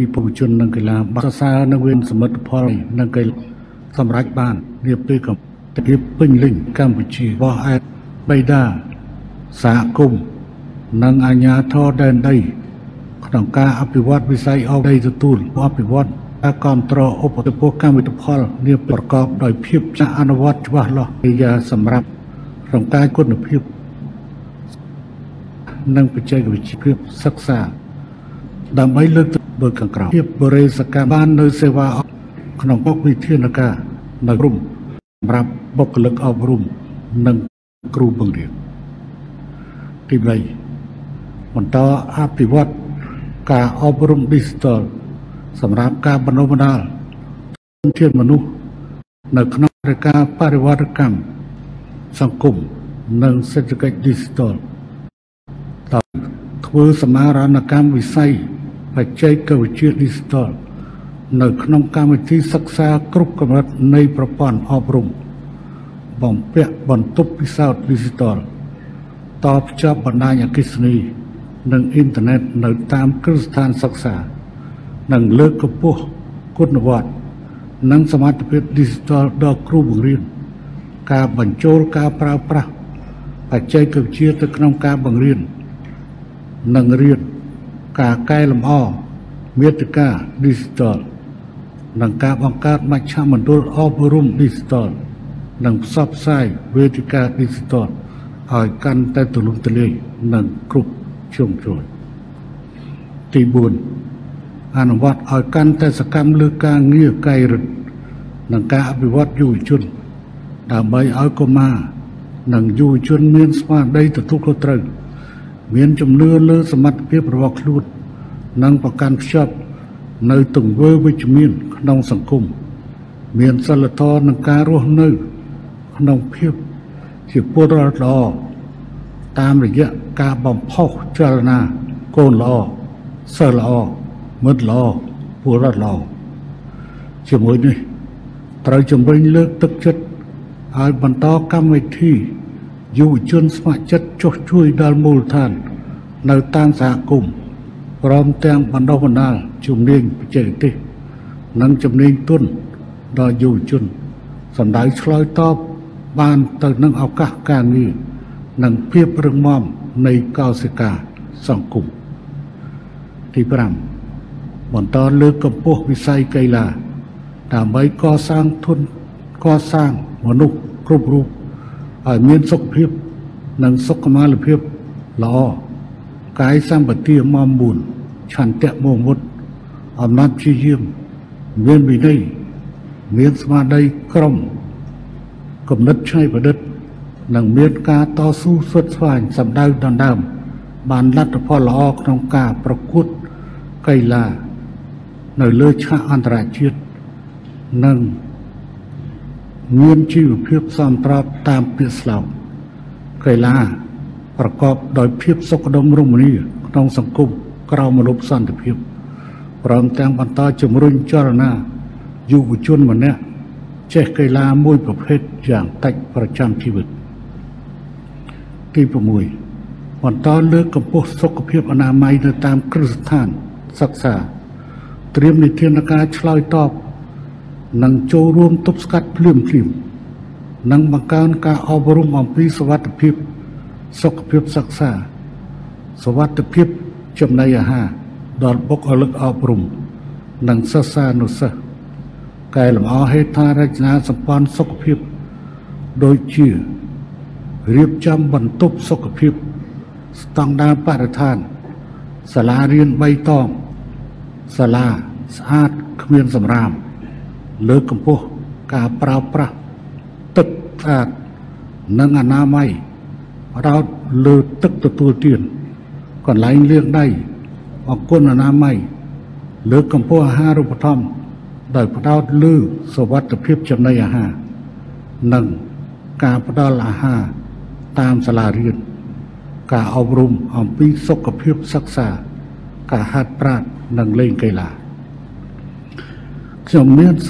มีผู้ชนนักกีฬาบักซานักเวียนสมรภูมินักกีฬาสำรักบ้านเรียบด้วยกับแต่พิพินลิงกัมพูชีว่าไอ้ใบดาสากุมนางอาญาทอแดนได้ขนมกาอภิวัตวิสัยเอาได้จะตูนอภิวัตอาการตรออุปติพวกกัมพูชีเรียบประกอบโดยพิบชาอนุวัตว่าหล่อวิยาสำรับขนมกาคนพิบนั่งไปใจกับชีพิบศึกษาดำไว้เลือกเบอร์กังกราวเทียบบริสกาบ้านเนยเซวาขนมก๊กวิเทียนกาในรุ่มรับบกเลิกเอารุ่มนั่งครูบังเรียนที่ไรมันต่ออาภิวัตกาเอารุ่มดิสตอลสำหรับการบรรลุบรรดาเทียนมนุษย์ในขนมรายการปริวัติกรรมสังคมนั่งเศรษฐกิจดิสตอลต่อคือสมารานกรรมวิสัยปัจเจกวิจิตรดิสตอลในขนมการวิธีศึกษากรุบกำลังในประปอนอบรมบ่มเปะบรรทุกพิสาวดิสตอลตอบเจ้าบรรณาญากิสนีในอินเทอร์เน็ตในตามคริสตานศึกษาในเลิกกระปุกคุณวัดในสมาธิดิสตอลดอกครูบุรีนการบรรโจลการปราบปราปัจเจกวิจิตรขนมการบุรีนนังเรียนกาไกลำอ้อเมตกาดิสตอลนังกาบังการมาชามันดูออบรุมดิสตอลนังซอบไซเวติกาดิสตอลหอยกันแต่ตุลุมตะเลยนังกรุบช่วงโจยตีบุญอนุวัตหอยกันแต่สกรรมเลือกาเงียไกลรึนังกาอภิวัตอยู่ชุนดาใบอ้อยก็มานังอยู่ชุนเมียนสมาได้แต่ทุกข์ตรึงเมียนจำเลือเลือสมัติเพียบระวักลุดนังประกันชอบในตุ่งเวอร์วิจมีนขนมสังคมเมียนสลัดทอนังการร่วงเนื้อขนมเพียบเสียบปวดร้อนรอตามระยะกาบอมพอกเจรนาโกนรอเสลอมืดรอปวดร้อนรอเชื่อมวยนี่ตรายจำเป็นเลือกตึกจัดหายบรรทอกรรมวิธีอยู่จนสมาชิกชดช่วยดาลมูลทานในตามสากลุ่มพร้อมแตงบรรดาบรรดาจุ่มเลี้ยงเจตินังจุ่มเลี้ยงต้นดอยอยู่จนสันได้ชลอยตอบบ้านเตินังเอากะกางีนังเพียบเรื่องมอมในกาศิกาสองกลุ่มที่พรำบรรดาเลือกกำพวกวิสัยไกลาตามใบก่อสร้างทุนก่อสร้างมนุษย์ครบรูปเมียนสกเพียบนังสกมาลเพียบหล่อกายสร้างปฏิมอมบุญฉันแตะโมงมดอำนาจชี้เยี่ยมเมียนวินัยเมียนสมาได้กรมกำนัดใช้ประดิษฐ์นังเมียนกาต่อสู้สุดฝ่ายสำได้ดอนดำบานรัฐพ่อหล่อขนมกาประคุดไกลาในเลือชาอันตรายเชียดนังเงียนชีวเพียบซ้ำตราตามเปียสลาวไกลาประกอบโดยเพียบสกดมรุ่มนี้น้องสังคมกล่าวมาลบสันติเพียบพร้อมแตงบรรดาจมรุ่นเจรนาอยู่ชนวันนี้เจ๊ไกลามวยประเภทอย่างแตกประจำชีวิตที่ประมวยบรรดาเลือกกับพวกสกเพียบอนามัยตามคริสตานศักษาเตรียมในเทียนการชลอยตอบนังโจรวมตบสกัดเลื่อมพิมนังบังการการเอาบรมอมพิสวัสดิพิบสกพิบศักษาสวัสดิพิบจำนายหาดอลบกอลึกเอาบรมนังสสานุสกายลำเอาให้ทาราชนาสัมพันธ์สกพิบโดยชื่อเรียบจำบรรทุบสกพิบสตังดาปาริธานสลาเรียนใบตองสลาสะอาดเขมียนสำรามเลือกกำพวกกาปราปราตึกอาดนังอนาไมเราเลือกตึกตัวเตียนก่อนไหลเลือกได้ออกก้นอนาไมเลือกกำพวกห้ารูปธรรมได้พระเราเลือกสวัสดิเพียบจำนายอาหารหนึ่งกาพระดาลอาหารตามสลาเรียนกาอบรมอมปีสกเพียบศักษากาหัดปราดนังเล่งไกลาจำเนียนโ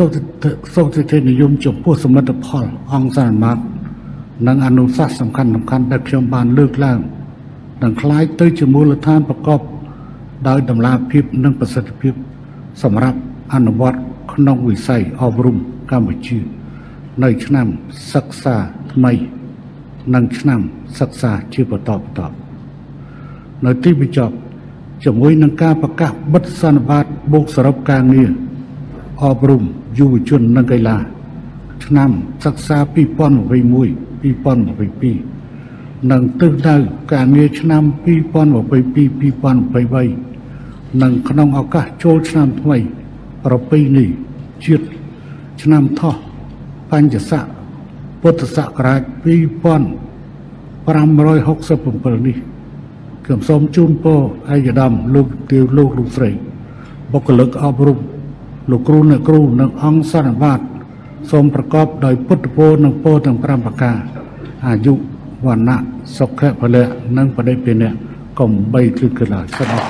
ซติเทนิยมจบผู้สมรภูมิองสารมาร์นังอนุสัสสำคัญได้เชื่อมบานเลือกล่างนังคล้ายเตยจมูลธานประกอบได้ดำลาพิบนังประสิทธิพิบ สำหรับอนุวัตขนมวิสัยอบรมกัมพูชีในชั้นนำศึกษาไม่นั่งชั้นนำศึกษาชีพต่อในที่วิจารณ์จะมุ่งนังการประกาศบัตรสนบัตรบุกสรับการเงินอบรมยูวชนนังไกลาชั้นนำศึกษาปีป้อนไปมวยปีป้อนไปปีนังตึกได้การเงินชั้นนำปีป้อนไปปีปีป้อนไปใบนังขนมเอากะโจชั้นนำทำไมเราไปนี่ชีดชั้นนำท่อปัญจสะพุทธศักราชปีป้อน567นี้เกี่ยมสมจุนโปไอยดำลูกเตียวลูกลูกใส่บกเลิกอบรมลูกครูนักครูนักอังสารบาทสมประกอบโดยพุทธโพนักโพต่างพระปากาอายุวันนะสกแค่พละนั่งประเดี๋ยวเป็นเนี่ยกลมใบคลึกกระลาสนอก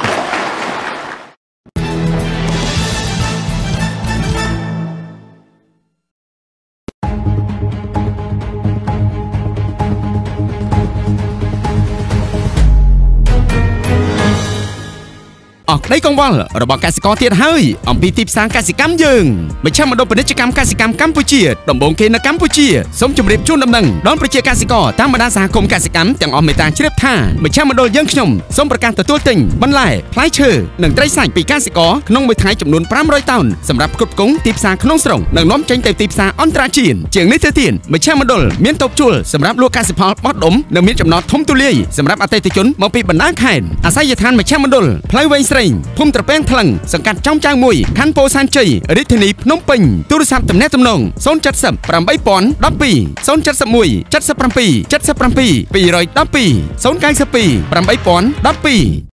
ได้กังวลระบบกสิกรเทียนให้อมพีทิพย์สร้างกสิกรรมยืนไม่ใช่มาดูประเด็นกรรมกสิกรรมกัมพูชีดมบงเคนกัมพูชีสมจุ่มเรียบชุ่มดำหนึ่งร้อนประเด็นกสิกรตามบรรดาสหกรณ์กสิกรรมอย่างอเมริกาเชื่อท่าไม่ใช่มาดูยังขนมสมประการตัวติ่งบรรลัยพลายเชื่อหนึ่งไตรสายปีกสิกรน้องมวยไทยจำนวน500ตันสำหรับกรุ๊ปกุ้งทิพย์สร้างขนมส่งหนึ่งน้อมใจเต็มทิพย์สร้างอันตราจีนเจียงนิเทศไม่ใช่มาดูเมียนตบจุลสำหรับลูกกสิพอลปอดดมหนึ่งเมียนจำนวนทุ่มตุลีสำหรับอัตติจุนมองปีบรรดาแข่งอาศัยทานไม่ใช่มาดูพลายเวงเซิงพุ่มตะเป้งพลังสังกัดจ้องจ้างมวยคันโปซันจีฤทธินีน้องปิงตุรสัมตำแหน่งตำนงโซนจัดสัมปรำใบปอนดับปีโซนจัดสัมมวยจัดสัมปรำปีจัดสัมปรำปีปีรอยดับปีโซนกายสัมปีปรำใบปอนดับปี